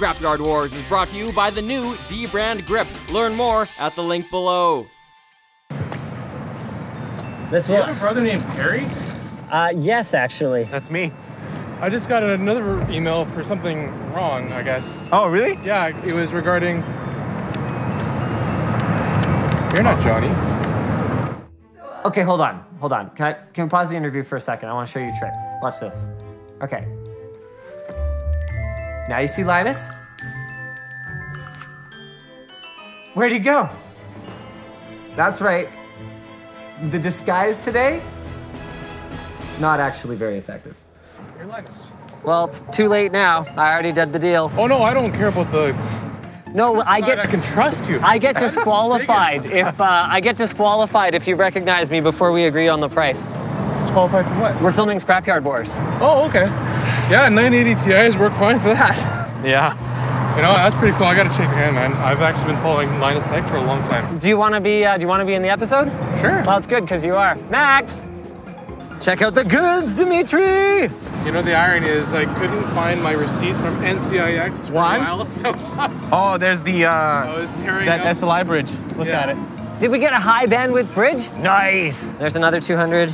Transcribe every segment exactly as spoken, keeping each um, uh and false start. Scrapyard Wars is brought to you by the new D-Brand Grip. Learn more at the link below. This one. Do you have a brother named Terry? Uh, yes, actually. That's me. I just got another email for something wrong, I guess. Oh, really? Yeah, it was regarding... You're not Johnny. Okay, hold on, hold on. Can I, can we pause the interview for a second? I want to show you a trick. Watch this. Okay. Now you see Linus? Where'd he go? That's right. The disguise today? Not actually very effective. You're Linus. Well, it's too late now. I already did the deal. Oh no, I don't care about the... No, I get... I can trust you. I get disqualified if uh, I get disqualified if you recognize me before we agree on the price. Disqualified for what? We're filming Scrapyard Wars. Oh, okay. Yeah, nine eighty T Is work fine for that. Yeah. You know, that's pretty cool. I gotta shake your hand, man. I've actually been following Linus Tech for a long time. Do you want to be? Uh, do you want to be in the episode? Sure. Well, it's good because you are. Max, check out the goods, Dimitri. You know, the irony is I couldn't find my receipts from N C I X for One? a while, so... Oh, there's the, uh, I was tearing that up. S L I bridge. Look yeah. at it. Did we get a high bandwidth bridge? Nice. There's another two hundred.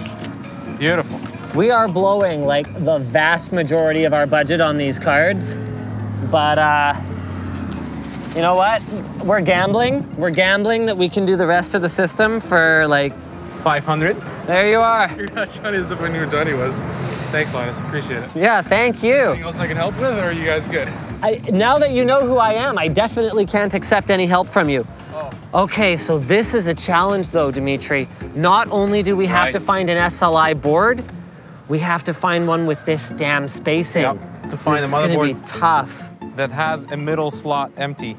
Beautiful. We are blowing, like, the vast majority of our budget on these cards. But, uh, you know what? We're gambling. We're gambling that we can do the rest of the system for, like... five hundred. There you are. You're not shiny as if I knew who Donnie was. Thanks, Linus. Appreciate it. Yeah, thank you. Anything else I can help with, or are you guys good? I, now that you know who I am, I definitely can't accept any help from you. Oh. Okay, so this is a challenge, though, Dimitri. Not only do we have right. to find an S L I board, we have to find one with this damn spacing. Yep. To find this a motherboard is gonna be tough. That has a middle slot empty.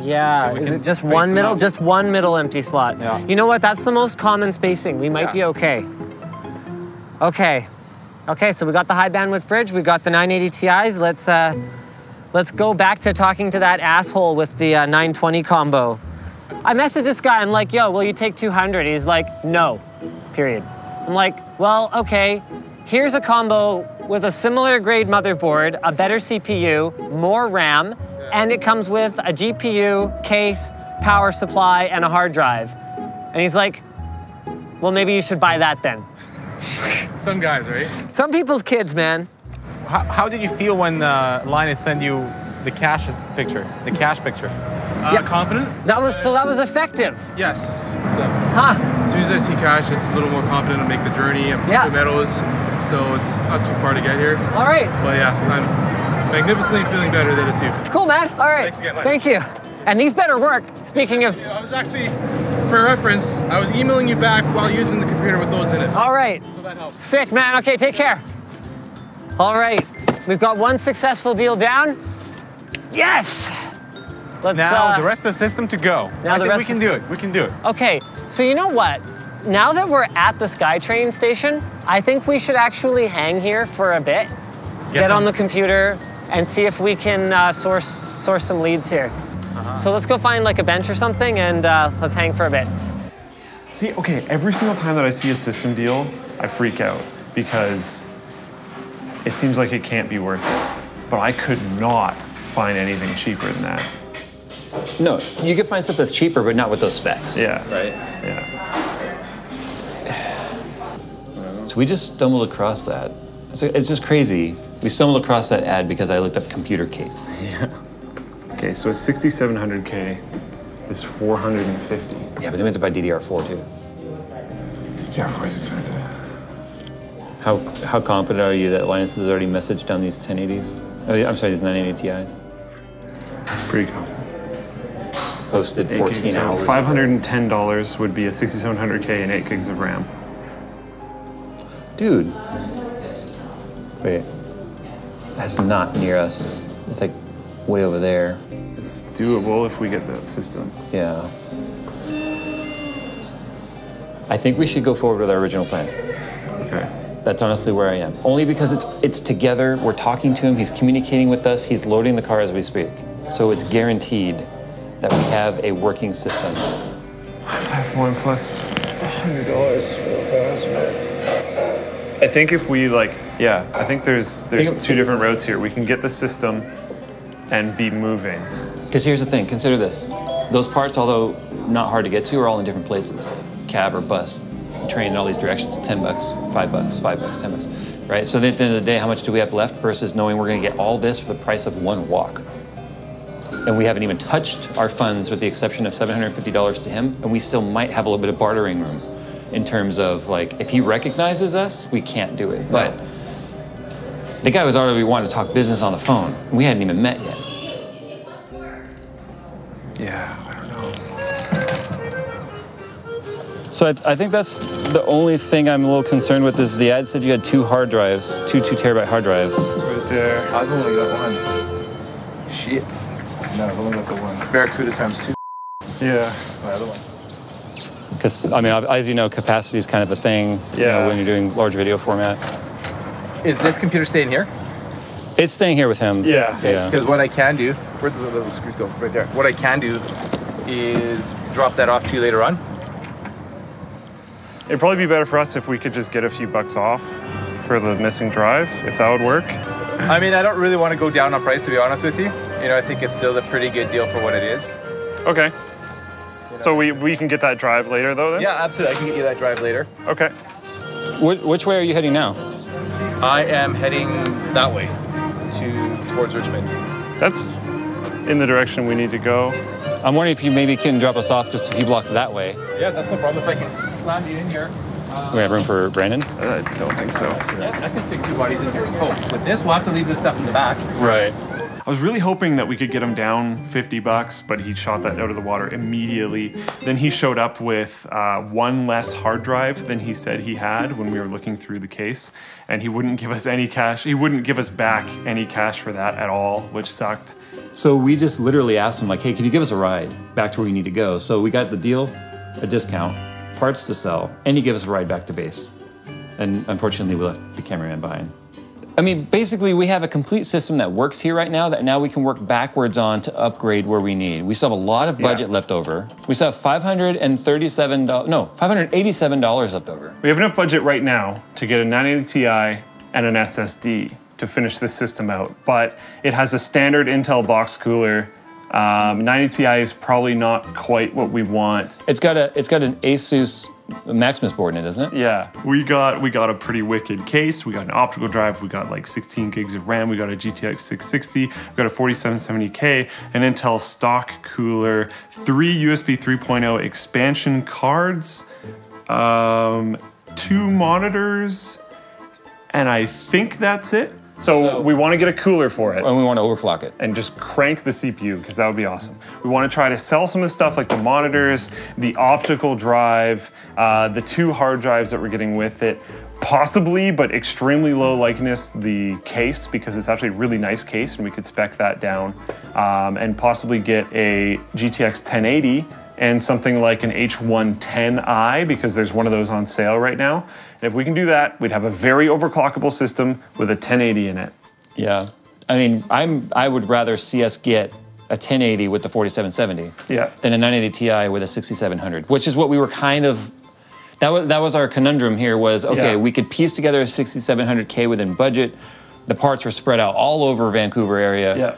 Yeah, so is it just one middle? Out. Just one middle empty slot. Yeah. You know what? That's the most common spacing. We might yeah. be okay. Okay. Okay, so we got the high bandwidth bridge. We got the nine eighty T Is. Let's uh, let's go back to talking to that asshole with the uh, nine twenty combo. I messaged this guy. I'm like, yo, will you take two hundred? He's like, no, period. I'm like, well, okay. Here's a combo with a similar grade motherboard, a better C P U, more RAM, and it comes with a G P U, case, power supply, and a hard drive. And he's like, well, maybe you should buy that then. Some guys, right? Some people's kids, man. How, how did you feel when uh, Linus sent you the cash picture, the cash picture? Uh, yeah, confident. That was, so that was effective. Yes. So, huh. As soon as I see cash, it's a little more confident to make the journey. I'm from yeah. the Meadows, so it's not too far to get here. All right. But yeah, I'm... magnificently feeling better than it's you. Cool, man. All right. Thanks again, Linus. Thank you. And these better work. Speaking of... Yeah, I was actually, for reference, I was emailing you back while using the computer with those in it. All right. So that helps. Sick, man. Okay, take care. All right. We've got one successful deal down. Yes! Let's, now, uh, the rest of the system to go. Now I the think rest we can do it. We can do it. Okay. So you know what? Now that we're at the SkyTrain station, I think we should actually hang here for a bit, get, get on the computer, and see if we can uh, source source some leads here. Uh-huh. So let's go find like a bench or something and uh, let's hang for a bit. See, okay, every single time that I see a system deal, I freak out because it seems like it can't be worth it. But I could not find anything cheaper than that. No, you could find stuff that's cheaper, but not with those specs. Yeah. Right? Yeah. So we just stumbled across that. So it's just crazy. We stumbled across that ad because I looked up computer case. Yeah. Okay, so a sixty-seven hundred K is four hundred fifty. Yeah, but they meant to buy D D R four too. D D R four is expensive. How how confident are you that Linus has already messaged down these ten eighties? Oh, I'm sorry, these nine eighty T Is. Pretty confident. Posted fourteen so hours. five hundred ten dollars would be a sixty-seven hundred K and eight gigs of RAM. Dude. Wait, that's not near us. It's like way over there. It's doable if we get that system. Yeah. I think we should go forward with our original plan. Okay. That's honestly where I am. Only because it's it's together, we're talking to him, he's communicating with us, he's loading the car as we speak. So it's guaranteed that we have a working system. Platform plus one hundred dollars for I think if we like, yeah, I think there's there's two different roads here. We can get the system and be moving. Because here's the thing, consider this. Those parts, although not hard to get to, are all in different places. Cab or bus, train in all these directions, ten bucks, five bucks, five bucks, ten bucks, right? So at the end of the day, how much do we have left versus knowing we're gonna get all this for the price of one walk? And we haven't even touched our funds with the exception of seven hundred fifty dollars to him, and we still might have a little bit of bartering room in terms of like, if he recognizes us, we can't do it. No. But the guy was already wanting to talk business on the phone, and we hadn't even met yet. Yeah, I don't know. So I, th I think that's the only thing I'm a little concerned with is the ad said you had two hard drives, two two terabyte hard drives. It's right there. I've only got one. Shit. No, I've only got the one. Barracuda times two. Yeah. That's my other one. Because, I mean, as you know, capacity is kind of a thing, yeah, you know, when you're doing large video format. Is this computer staying here? It's staying here with him. Yeah. Because yeah. what I can do, where did the little screws go? Right there. What I can do is drop that off to you later on. It'd probably be better for us if we could just get a few bucks off for the missing drive, if that would work. I mean, I don't really want to go down on price, to be honest with you. You know, I think it's still a pretty good deal for what it is. Okay. So we, we can get that drive later, though, then? Yeah, absolutely. I can get you that drive later. Okay. Wh which way are you heading now? I am heading that way, to towards Richmond. That's in the direction we need to go. I'm wondering if you maybe can drop us off just a few blocks that way. Yeah, that's no problem. If I can slam you in here. Um, we have room for Brandon? Uh, I don't think so. Yeah, I can stick two bodies in here. Oh, with this, we'll have to leave this stuff in the back. Right. I was really hoping that we could get him down fifty bucks, but he shot that out of the water immediately. Then he showed up with uh, one less hard drive than he said he had when we were looking through the case, and he wouldn't give us any cash. He wouldn't give us back any cash for that at all, which sucked. So we just literally asked him, like, hey, can you give us a ride back to where you need to go? So we got the deal, a discount, parts to sell, and he gave us a ride back to base. And unfortunately, we left the cameraman behind. I mean, basically, we have a complete system that works here right now that now we can work backwards on to upgrade where we need. We still have a lot of budget yeah. left over. We still have five hundred thirty-seven dollars, no, five hundred eighty-seven dollars left over. We have enough budget right now to get a nine eighty Ti and an S S D to finish this system out, but it has a standard Intel box cooler. Um, nine eighty Ti is probably not quite what we want. It's got a, it's got an Asus Maximus board in it, doesn't it? Yeah, we got we got a pretty wicked case. We got an optical drive. We got like sixteen gigs of RAM. We got a G T X six sixty. We got a forty-seven seventy K, an Intel stock cooler, three U S B three point oh expansion cards, um, two monitors, and I think that's it. So, so we want to get a cooler for it. And we want to overclock it. And just crank the C P U, because that would be awesome. We want to try to sell some of the stuff like the monitors, the optical drive, uh, the two hard drives that we're getting with it. Possibly, but extremely low likeness, the case, because it's actually a really nice case and we could spec that down. Um, and possibly get a G T X ten eighty and something like an H one ten i, because there's one of those on sale right now. If we can do that, we'd have a very overclockable system with a ten eighty in it. Yeah, I mean, I'm, I would rather see us get a ten eighty with the forty-seven seventy yeah. than a nine eighty Ti with a sixty-seven hundred, which is what we were kind of, that was, that was our conundrum here was, okay, yeah. we could piece together a sixty-seven hundred K within budget. The parts were spread out all over Vancouver area. Yeah.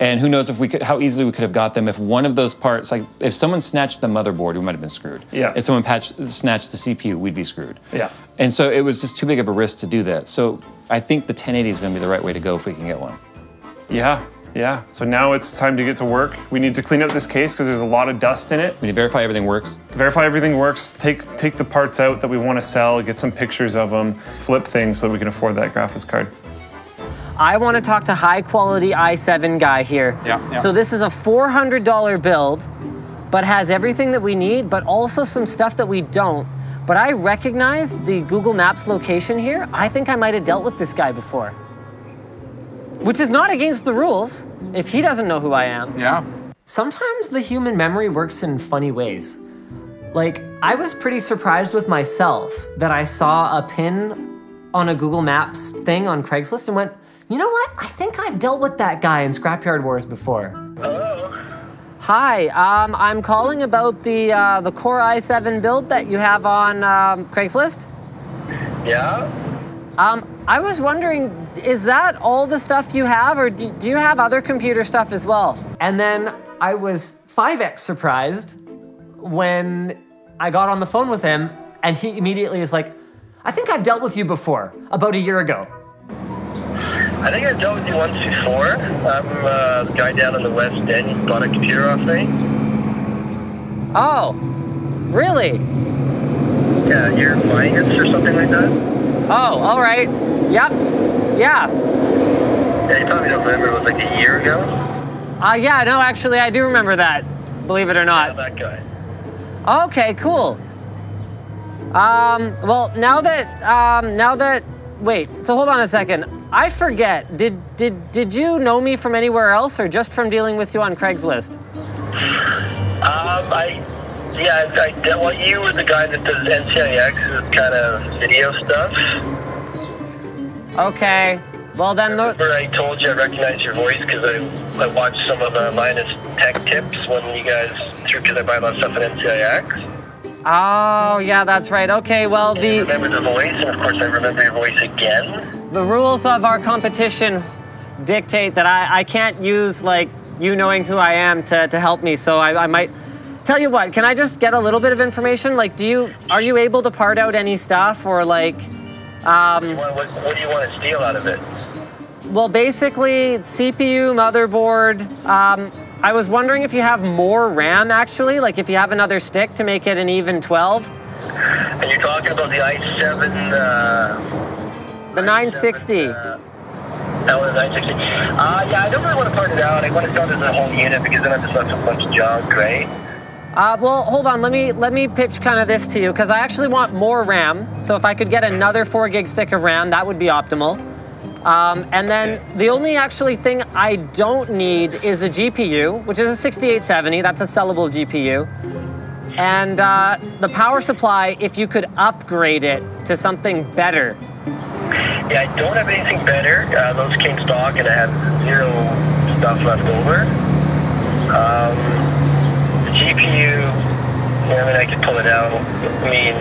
And who knows if we could, how easily we could have got them if one of those parts, like if someone snatched the motherboard, we might have been screwed. Yeah. If someone patched, snatched the C P U, we'd be screwed. Yeah. And so it was just too big of a risk to do that. So I think the ten eighty is going to be the right way to go if we can get one. Yeah, yeah. So now it's time to get to work. We need to clean up this case because there's a lot of dust in it. We need to verify everything works. Verify everything works. Take, take the parts out that we want to sell, get some pictures of them, flip things so we can afford that graphics card. I want to talk to high quality i seven guy here. Yeah, yeah. So this is a four hundred dollar build, but has everything that we need, but also some stuff that we don't. But I recognize the Google Maps location here. I think I might have dealt with this guy before, which is not against the rules if he doesn't know who I am. Yeah. Sometimes the human memory works in funny ways. Like, I was pretty surprised with myself that I saw a pin on a Google Maps thing on Craigslist and went, you know what? I think I've dealt with that guy in Scrapyard Wars before. Hello. Hi, um, I'm calling about the uh, the Core i seven build that you have on um, Craigslist. Yeah? Um, I was wondering, is that all the stuff you have, or do, do you have other computer stuff as well? And then I was five X surprised when I got on the phone with him and he immediately is like, I think I've dealt with you before, about a year ago. I think I've dealt with you once before. I'm uh, the guy down in the West End, you bought a computer off me. Oh, really? Yeah, you're buying it or something like that? Oh, all right. Yep. Yeah. Yeah, you probably don't remember, it was like a year ago? Uh, yeah, no, actually, I do remember that, believe it or not. Yeah, that guy. Okay, cool. Um, well, now that, um, now that, wait, so hold on a second. I forget, did, did, did you know me from anywhere else or just from dealing with you on Craigslist? Um, I, yeah, I, I, well, you were the guy that does N C I X kind of video stuff. Okay, well then. I remember I told you I recognized your voice because I, I watched some of the Linus Tech Tips when you guys threw together by a lot of stuff at N C I X. Oh, yeah, that's right. Okay, well, the... I remember the voice, and of course I remember your voice again. The rules of our competition dictate that I, I can't use, like, you knowing who I am to, to help me, so I, I might... Tell you what, can I just get a little bit of information? Like, do you... Are you able to part out any stuff, or, like... Um, what, what, what do you want to steal out of it? Well, basically, C P U, motherboard, um... I was wondering if you have more RAM, actually, like if you have another stick to make it an even twelve. And you're talking about the i seven... Uh, the nine sixty. Uh, that was nine sixty. Uh, yeah, I don't really want to part it out. I want to sell this as a whole unit because then I'm just left with a bunch of junk, right? Uh, well, hold on. Let me, let me pitch kind of this to you because I actually want more RAM. So if I could get another four gig stick of RAM, that would be optimal. Um, and then the only actually thing I don't need is the G P U, which is a sixty-eight seventy, that's a sellable G P U. And uh, the power supply, if you could upgrade it to something better. Yeah, I don't have anything better. Uh, those came stock and I have zero stuff left over. Um, the G P U, yeah, I mean, I could pull it out. I mean,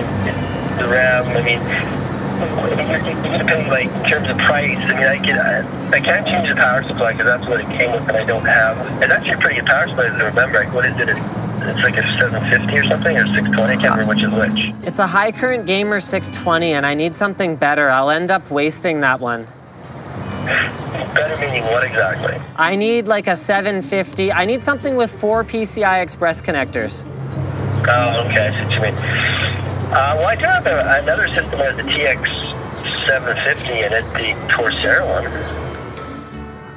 the RAM, I mean, it depends, like, in terms of price. I mean, I can, I, I can't change the power supply because that's what it came with and I don't have. It's actually a pretty good power supply, as I remember. Like, what is it? It's like a seven fifty or something, or six twenty? I can't remember which is which. It's a high current gamer six twenty, and I need something better. I'll end up wasting that one. Better meaning what exactly? I need, like, a seven fifty. I need something with four P C I Express connectors. Oh, okay. I see what you mean. Uh, well, I do have a, another system that has the T X seven fifty in it, the Corsair one.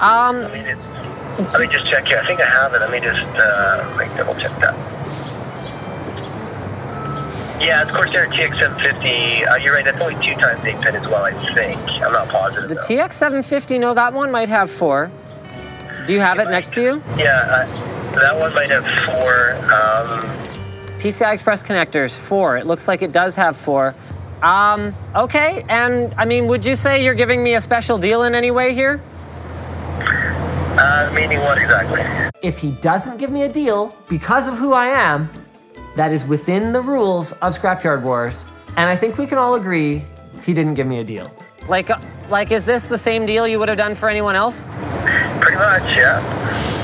Um, let, me just, let me just check here. I think I have it. Let me just uh, like double check that. Yeah, it's Corsair T X seven fifty. Uh, you're right. That's only two times eight pin as well, I think. I'm not positive. The though. T X seven fifty, no, that one might have four. Do you have it, it might, next to you? Yeah, uh, that one might have four. Um, P C I Express connectors, four. It looks like it does have four. Um, okay, and I mean, would you say you're giving me a special deal in any way here? Uh, meaning what exactly? If he doesn't give me a deal because of who I am, that is within the rules of Scrapyard Wars, and I think we can all agree he didn't give me a deal. Like, like, is this the same deal you would have done for anyone else? Pretty much, yeah.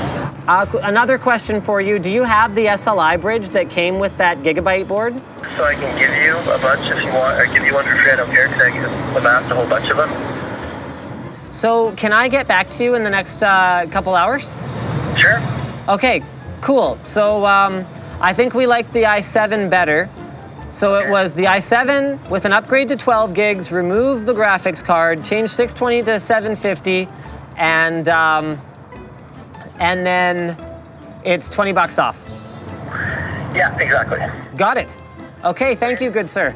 Uh, another question for you. Do you have the S L I bridge that came with that Gigabyte board? So I can give you a bunch if you want. I give you one for free. I don't care because I can amass a whole bunch of them. So can I get back to you in the next uh, couple hours? Sure. Okay, cool. So um, I think we liked the i seven better. So it was the i seven with an upgrade to twelve gigs, remove the graphics card, change six twenty to seven fifty, and... Um, and then it's twenty bucks off. Yeah, exactly. Got it. Okay, thank you, good sir.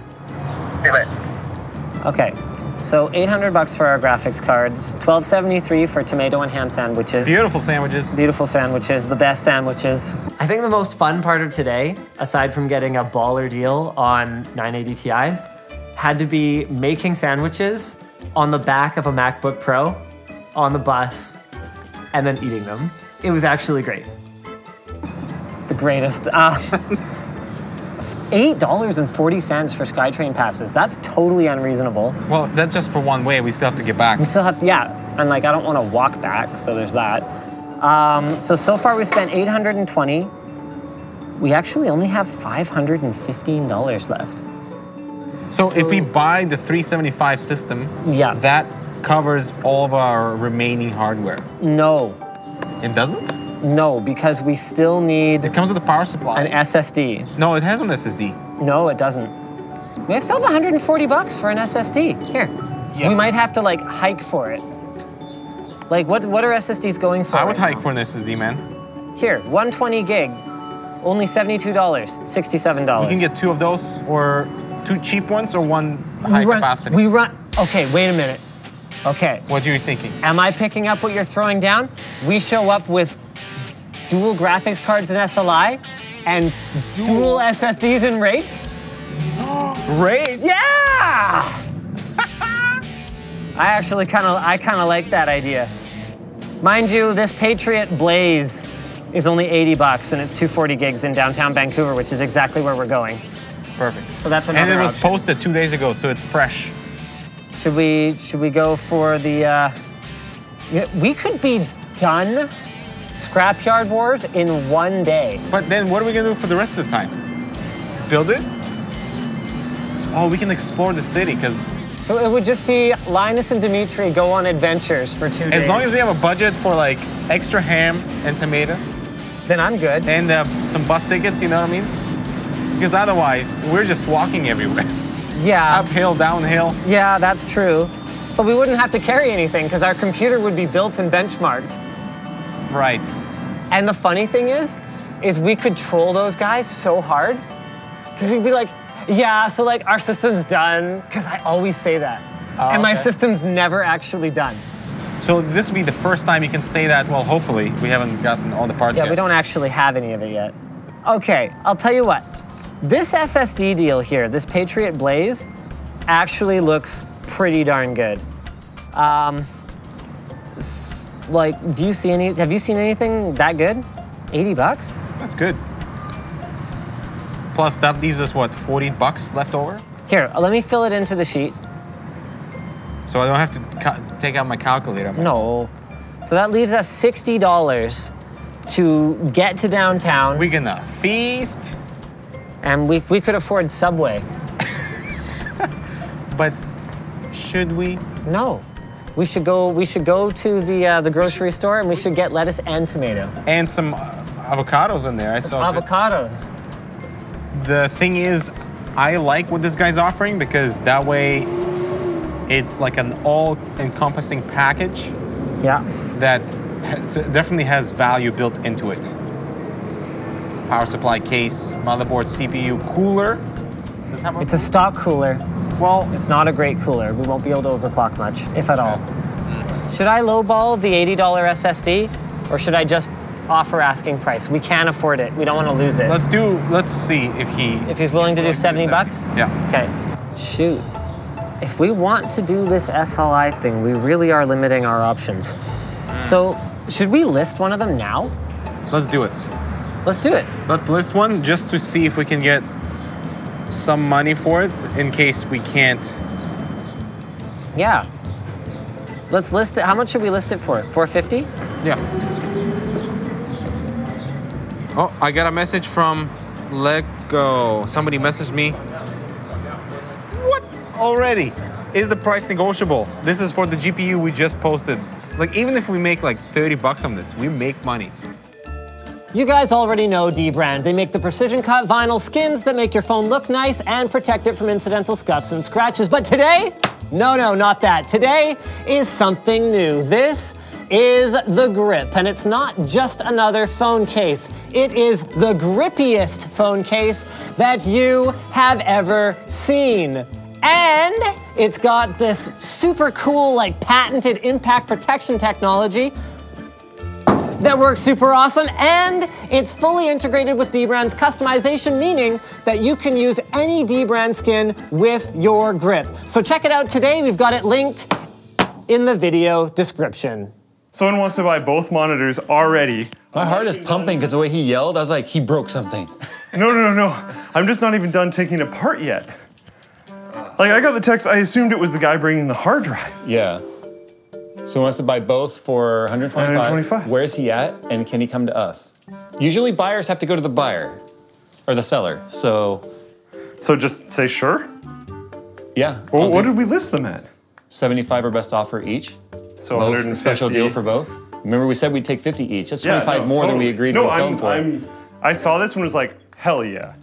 Okay, so eight hundred bucks for our graphics cards, twelve seventy-three for tomato and ham sandwiches. Beautiful sandwiches. Beautiful sandwiches, the best sandwiches. I think the most fun part of today, aside from getting a baller deal on nine eighty T Is, had to be making sandwiches on the back of a MacBook Pro on the bus and then eating them. It was actually great. The greatest. Uh, eight dollars and forty cents for SkyTrain passes. That's totally unreasonable. Well, that's just for one way. We still have to get back. We still have, yeah. And like, I don't want to walk back, so there's that. Um, so, so far we spent eight hundred twenty. We actually only have five hundred fifteen dollars left. So, so if we buy the three seventy-five system, yeah, that covers all of our remaining hardware. No. It doesn't? No, because we still need... It comes with a power supply. An S S D. No, it has an S S D. No, it doesn't. We still have one hundred forty bucks for an S S D. Here. Yes. We might have to, like, hike for it. Like, what, what are S S Ds going for? I would right hike now? for an S S D, man. Here, one twenty gig. Only seventy-two dollars, sixty-seven dollars. You can get two of those, or two cheap ones, or one high we run, capacity. We run... Okay, wait a minute. Okay. What are you thinking? Am I picking up what you're throwing down? We show up with... dual graphics cards and S L I, and dual, dual S S Ds and RAID. RAID? Yeah! I actually kind of, I kind of like that idea. Mind you, this Patriot Blaze is only eighty bucks, and it's two forty gigs in downtown Vancouver, which is exactly where we're going. Perfect. So that's another. And it was option. posted two days ago, so it's fresh. Should we, should we go for the? Uh, we could be done. Scrapyard Wars in one day. But then what are we gonna do for the rest of the time? Build it? Oh, we can explore the city, because... So it would just be Linus and Dimitri go on adventures for two days. As long as we have a budget for like extra ham and tomato. Then I'm good. And uh, some bus tickets, you know what I mean? Because otherwise, we're just walking everywhere. Yeah. Uphill, downhill. Yeah, that's true. But we wouldn't have to carry anything, because our computer would be built and benchmarked. Right. And the funny thing is, is we could troll those guys so hard, because we'd be like, yeah, so like our system's done, because I always say that. Oh, and my okay. system's never actually done. So this will be the first time you can say that, well, hopefully. We haven't gotten all the parts yeah, yet. Yeah, we don't actually have any of it yet. Okay, I'll tell you what. This S S D deal here, this Patriot Blaze, actually looks pretty darn good. Um, so Like, do you see any, have you seen anything that good? eighty bucks? That's good. Plus, that leaves us, what, forty bucks left over? Here, let me fill it into the sheet. So I don't have to take out my calculator? Man. No. So that leaves us sixty dollars to get to downtown. We're gonna feast. And we, we could afford Subway. But should we? No. We should go. We should go to the uh, the grocery store, and we should get lettuce and tomato and some uh, avocados in there. Some I saw avocados. The thing is, I like what this guy's offering, because that way, it's like an all-encompassing package. Yeah. That has, definitely has value built into it. Power supply, case, motherboard, C P U, cooler. Does that have a it's a stock cooler. Well, it's not a great cooler. We won't be able to overclock much, if at all. Should I lowball the eighty dollar S S D, or should I just offer asking price? We can't afford it. We don't want to lose it. Let's do. Let's see if he. If he's willing to do seventy bucks. Yeah. Okay. Shoot. If we want to do this S L I thing, we really are limiting our options. So, should we list one of them now? Let's do it. Let's do it. Let's list one just to see if we can get some money for it, in case we can't. Yeah. Let's list it. How much should we list it for? four fifty? Yeah. Oh, I got a message from Let Go. Somebody messaged me. What? Already? Is the price negotiable? This is for the G P U we just posted. Like, even if we make like thirty bucks on this, we make money. You guys already know D-Brand. They make the precision-cut vinyl skins that make your phone look nice and protect it from incidental scuffs and scratches. But today, no, no, not that. Today is something new. This is the Grip, and it's not just another phone case. It is the grippiest phone case that you have ever seen. And it's got this super cool, like, patented impact protection technology that works super awesome, and it's fully integrated with D-Brand's customization, meaning that you can use any D-Brand skin with your grip. So check it out today. We've got it linked in the video description. Someone wants to buy both monitors already. My heart is pumping because the way he yelled, I was like, he broke something. No, no, no, no. I'm just not even done taking it apart yet. Like, I got the text, I assumed it was the guy bringing the hard drive. Yeah. So he wants to buy both for one hundred twenty-five dollars. Where is he at, and can he come to us? Usually buyers have to go to the buyer, or the seller, so. So just say sure? Yeah. Well, what did we list them at? seventy-five or best offer each. So one hundred fifty. Special deal for both. Remember we said we'd take fifty each. That's twenty-five yeah, no, more totally. than we agreed no, on selling for. I'm, I saw this and was like, hell yeah.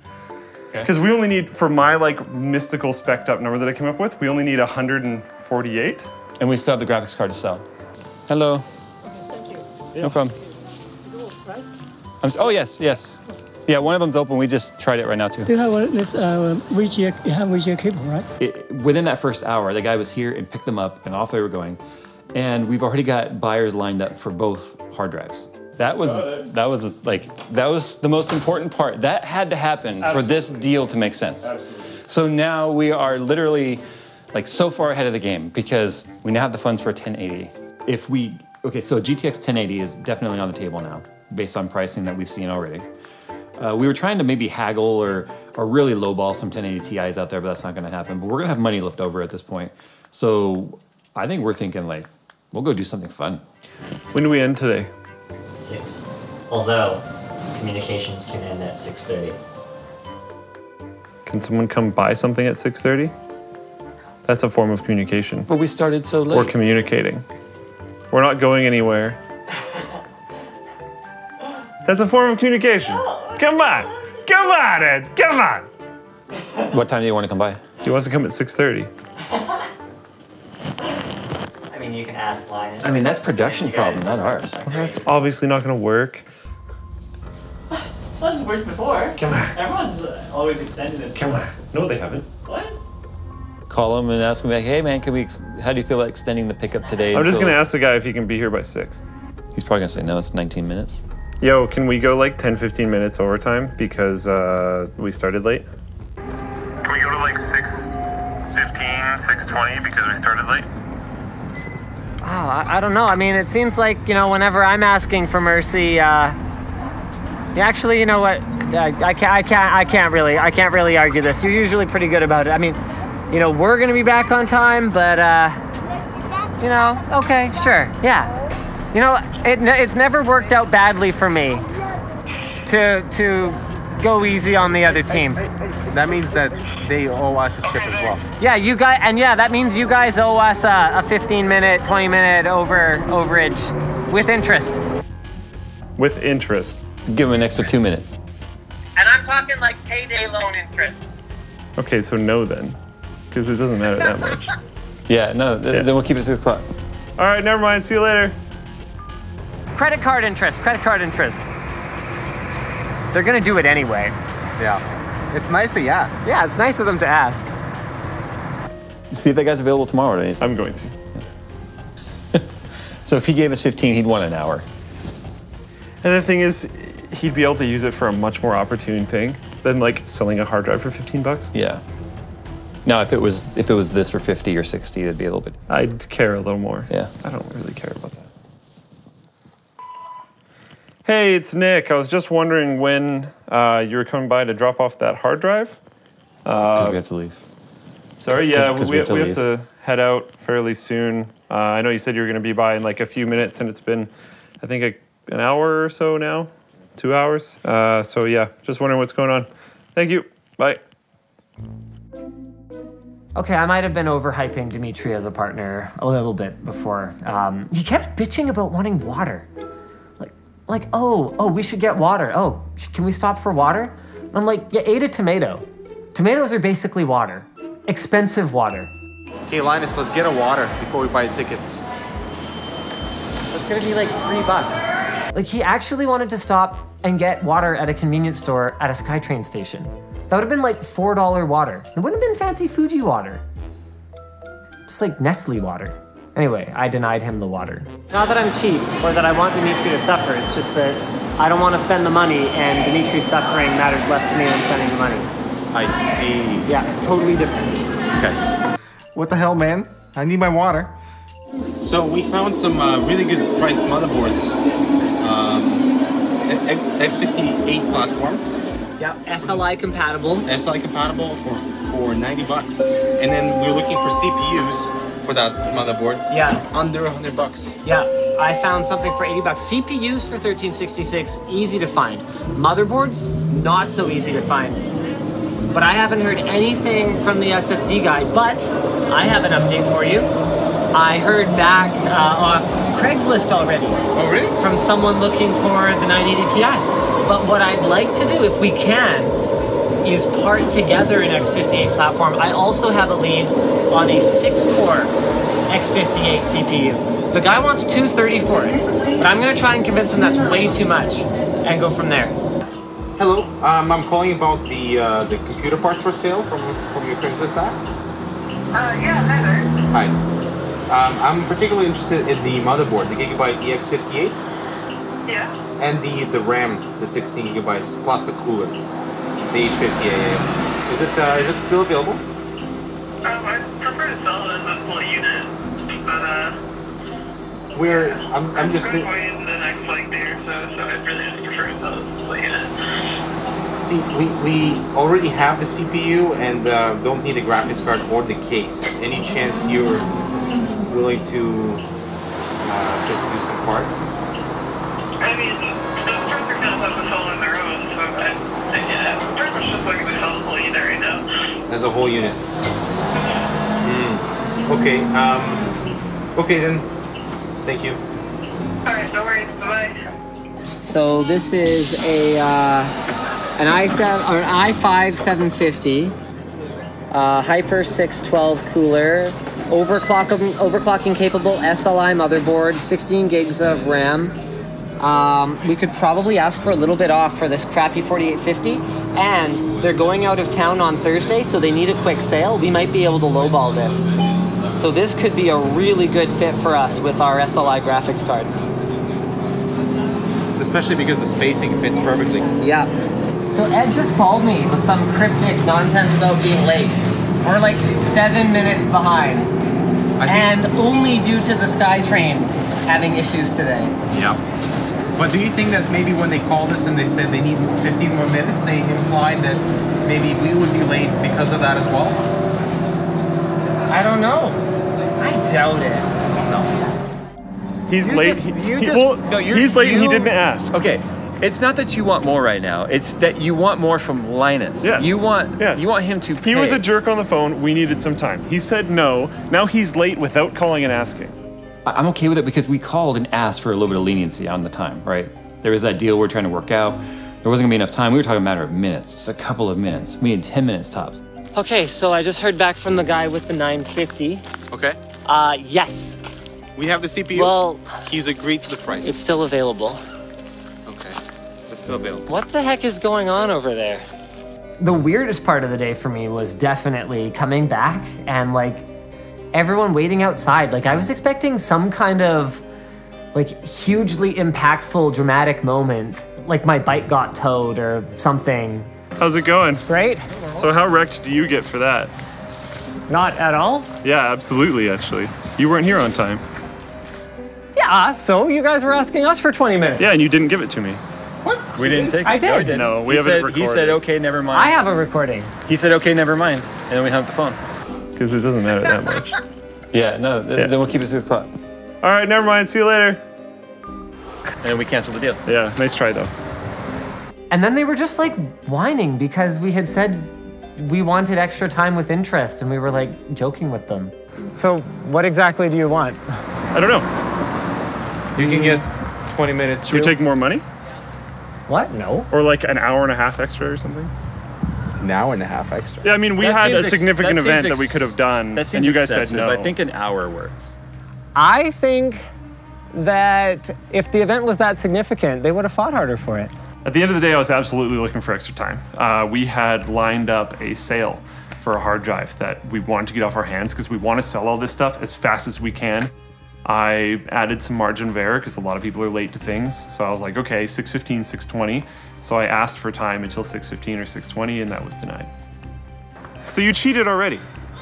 Because okay. we only need, for my like mystical spec'd up number that I came up with, we only need one hundred forty-eight. And we still have the graphics card to sell. Hello. Okay, thank you. No problem. Doors, right? I'm, oh yes, yes. Yeah, one of them's open. We just tried it right now too. You have this uh, V G A, you have V G A cable, right? It, within that first hour, the guy was here and picked them up, and off they were going. And we've already got buyers lined up for both hard drives. That was that was like that was the most important part. That had to happen Absolutely. for this deal to make sense. Absolutely. So now we are literally like so far ahead of the game because we now have the funds for a ten eighty. If we okay, so G T X ten eighty is definitely on the table now, based on pricing that we've seen already. Uh, we were trying to maybe haggle or or really lowball some ten eighty T Is out there, but that's not going to happen. But we're going to have money left over at this point. So I think we're thinking like. We'll go do something fun. When do we end today? six. Although, communications can end at six thirty. Can someone come buy something at six thirty? That's a form of communication. But we started so late. We're communicating. We're not going anywhere. That's a form of communication. Oh, come on. Come on, Ed. Come on. What time do you want to come by? He wants to come at six thirty. You can ask Linus. I mean, that's production problem, not ours. Well, that's obviously not going to work. That's worked before. Come on. Everyone's uh, always extended it. Come on. No, they haven't. What? Call them and ask them, like, hey, man, can we? Ex how do you feel about extending the pickup today? I'm just going to ask the guy if he can be here by six. He's probably going to say, no, it's nineteen minutes. Yo, can we go like ten, fifteen minutes overtime because uh, we started late? Can we go to like six fifteen, six twenty because we started late? Oh, I, I don't know. I mean, it seems like, you know, whenever I'm asking for mercy, uh, actually, you know what? I, I, can't, I, can't, I can't really, I can't really argue this. You're usually pretty good about it. I mean, you know, we're going to be back on time, but, uh, you know, okay, sure. Yeah. You know, it, it's never worked out badly for me to, to go easy on the other team. That means that they owe us a chip as well. Yeah, you guys, and yeah, that means you guys owe us a, a fifteen minute, twenty minute over overage with interest. With interest. Give them an extra two minutes. And I'm talking like payday loan interest. Okay, so no then, because it doesn't matter that much. yeah, no, th yeah. Then we'll keep it at six o'clock. All right, never mind, see you later. Credit card interest, credit card interest. They're gonna do it anyway. Yeah. It's nice to ask. Yeah, it's nice of them to ask. See if that guy's available tomorrow or anything. I'm going to. So if he gave us fifteen, he'd want an hour. And the thing is, he'd be able to use it for a much more opportune thing than like selling a hard drive for fifteen bucks. Yeah. Now, if it was if it was this for fifty or sixty, it'd be a little bit. I'd care a little more. Yeah. I don't really care about that. Hey, it's Nick. I was just wondering when uh, you were coming by to drop off that hard drive. Because uh, we have to leave. Sorry, yeah, Cause, cause we, we, have, to we have to head out fairly soon. Uh, I know you said you were going to be by in like a few minutes, and it's been, I think, a, an hour or so now, two hours. Uh, so yeah, just wondering what's going on. Thank you. Bye. Okay, I might have been overhyping Dimitri as a partner a little bit before. Um, he kept bitching about wanting water. Like, oh, oh, we should get water. Oh, can we stop for water? And I'm like, you ate a tomato. Tomatoes are basically water. Expensive water. Okay, Linus, let's get a water before we buy tickets. That's gonna be like three bucks. Like, he actually wanted to stop and get water at a convenience store at a SkyTrain station. That would've been like four dollar water. It wouldn't have been fancy Fuji water. Just like Nestle water. Anyway, I denied him the water. Not that I'm cheap or that I want Dimitri to suffer, it's just that I don't want to spend the money and Dimitri's suffering matters less to me than spending the money. I see. Yeah, totally different. Okay. What the hell, man? I need my water. So we found some uh, really good priced motherboards. Um, X fifty-eight platform. Yeah, S L I compatible. S L I compatible for for ninety bucks. And then we're looking for C P Us for that motherboard. Yeah. Under one hundred bucks. Yeah. I found something for eighty bucks. C P Us for thirteen sixty-six, easy to find. Motherboards, not so easy to find. But I haven't heard anything from the S S D guy, but I have an update for you. I heard back uh, off Craigslist already. Oh, really? From someone looking for the nine eighty T I. But what I'd like to do, if we can, is part together an X fifty-eight platform. I also have a lead on a six core X fifty-eight C P U. The guy wants two thirty for it, but I'm gonna try and convince him that's way too much and go from there. Hello, um, I'm calling about the uh, the computer parts for sale from, from your Craigslist last. Uh, yeah, hi there. Hi. Um, I'm particularly interested in the motherboard, the Gigabyte E X fifty-eight. Yeah. And the, the RAM, the sixteen gigabytes, plus the cooler, the H fifty A A. Is it uh, is it still available? Um, I prefer to sell it as a full unit, but uh. We're yeah. I'm I'm just. I'm going in the next like day or so, so I really just prefer to sell it as a full unit. See, we we already have the C P U and uh, don't need the graphics card or the case. Any chance you're willing to uh, just do some parts? I mean, the printer kind of has to sell on their own, so I, I, yeah, I'm pretty much just looking to sell a whole unit right now. As a whole unit. Mm. Okay, um, okay then. Thank you. Alright, no worries, bye-bye. So this is a, uh, an i seven, or an i five seven fifty, uh, Hyper six twelve cooler, Overclocking, overclocking capable S L I motherboard, sixteen gigs of RAM. Um, we could probably ask for a little bit off for this crappy forty-eight fifty, and they're going out of town on Thursday, so they need a quick sale. We might be able to lowball this. So this could be a really good fit for us with our S L I graphics cards. Especially because the spacing fits perfectly. Yeah. So Ed just called me with some cryptic nonsense about being late. We're like seven minutes behind. And only due to the SkyTrain having issues today. Yeah. But do you think that maybe when they called us and they said they need fifteen more minutes, they implied that maybe we would be late because of that as well? I don't know. I doubt it. No. He's you're late. Just, you're he, just, well, no, you're, he's late you, and he didn't ask. Okay. It's not that you want more right now. It's that you want more from Linus. Yes. You want yes. you want him to pay. He was a jerk on the phone. We needed some time. He said no. Now he's late without calling and asking. I'm okay with it because we called and asked for a little bit of leniency on the time, right? There was that deal we're trying to work out. There wasn't gonna be enough time. We were talking a matter of minutes, just a couple of minutes. We need ten minutes tops. Okay, so I just heard back from the guy with the nine fifty. Okay. Uh, yes. We have the C P U. Well, he's agreed to the price. It's still available. Still available. What the heck is going on over there? The weirdest part of the day for me was definitely coming back and like everyone waiting outside. Like I was expecting some kind of like hugely impactful dramatic moment, like my bike got towed or something. How's it going? Great. So how wrecked do you get for that? Not at all? Yeah, absolutely actually. You weren't here on time. Yeah, so you guys were asking us for twenty minutes. Yeah, and you didn't give it to me. What? We didn't take it. I did. No, we didn't. No, we he haven't said, recorded. He said, okay, never mind. I have a recording. He said, okay, never mind. And then we hung up the phone. Because it doesn't matter that much. Yeah, no, th yeah. Then we'll keep it super flat. All right, never mind. See you later. And then we canceled the deal. Yeah, nice try, though. And then they were just, like, whining because we had said we wanted extra time with interest, and we were, like, joking with them. So what exactly do you want? I don't know. You can get twenty minutes. Should we take more money? What? No. Or like an hour and a half extra or something? An hour and a half extra? Yeah, I mean, we that had a significant that event that we could have done, that and you guys said no. I think an hour works. I think that if the event was that significant, they would have fought harder for it. At the end of the day, I was absolutely looking for extra time. Uh, we had lined up a sale for a hard drive that we wanted to get off our hands because we want to sell all this stuff as fast as we can. I added some margin of error because a lot of people are late to things. So I was like, okay, six fifteen, six twenty. So I asked for time until six fifteen or six twenty and that was denied. So you cheated already.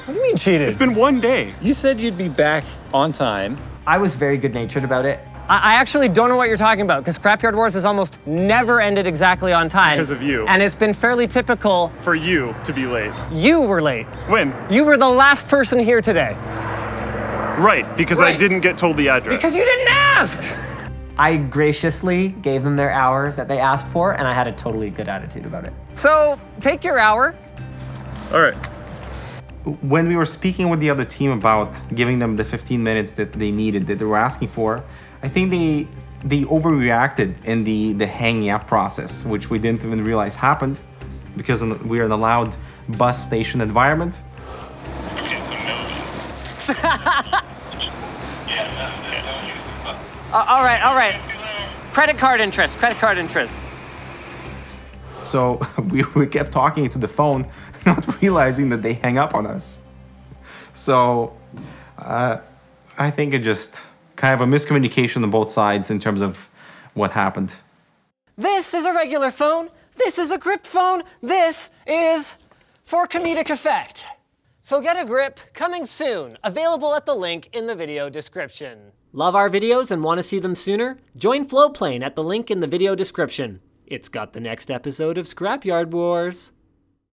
What do you mean cheated? It's been one day. You said you'd be back on time I was very good-natured about it. I actually don't know what you're talking about, because Scrapyard Wars has almost never ended exactly on time. Because of you. And it's been fairly typical. For you to be late. You were late. When? You were the last person here today. Right, because right. I didn't get told the address. Because you didn't ask! I graciously gave them their hour that they asked for, and I had a totally good attitude about it. So, take your hour. All right. When we were speaking with the other team about giving them the fifteen minutes that they needed, that they were asking for, I think they they overreacted in the, the hanging up process, which we didn't even realize happened because we are in a loud bus station environment. uh, all right, all right. Credit card interest, credit card interest. So we, we kept talking to the phone, not realizing that they hang up on us. So uh, I think it just... kind of a miscommunication on both sides in terms of what happened. This is a regular phone. This is a grip phone. This is for comedic effect. So get a grip, coming soon. Available at the link in the video description. Love our videos and want to see them sooner? Join Floatplane at the link in the video description. It's got the next episode of Scrapyard Wars.